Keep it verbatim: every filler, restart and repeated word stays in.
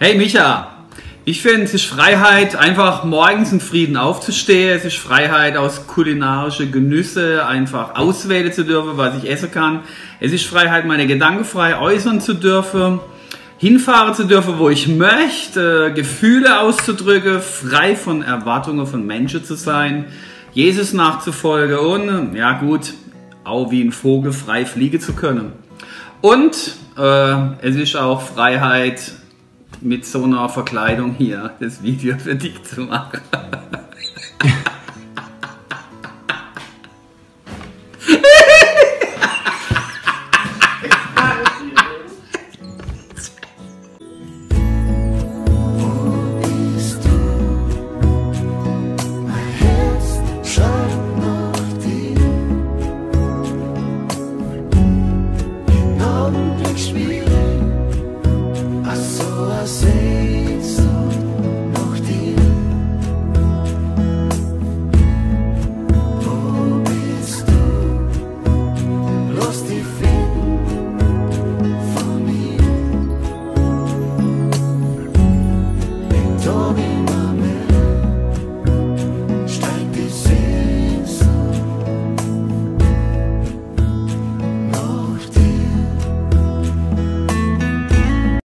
Hey Micha, ich finde, es ist Freiheit, einfach morgens in Frieden aufzustehen. Es ist Freiheit, aus kulinarischen Genüsse einfach auswählen zu dürfen, was ich essen kann. Es ist Freiheit, meine Gedanken frei äußern zu dürfen, hinfahren zu dürfen, wo ich möchte, Gefühle auszudrücken, frei von Erwartungen von Menschen zu sein, Jesus nachzufolgen und, ja gut, auch wie ein Vogel frei fliegen zu können. Und äh, es ist auch Freiheit, mit so einer Verkleidung hier das Video für dich zu machen.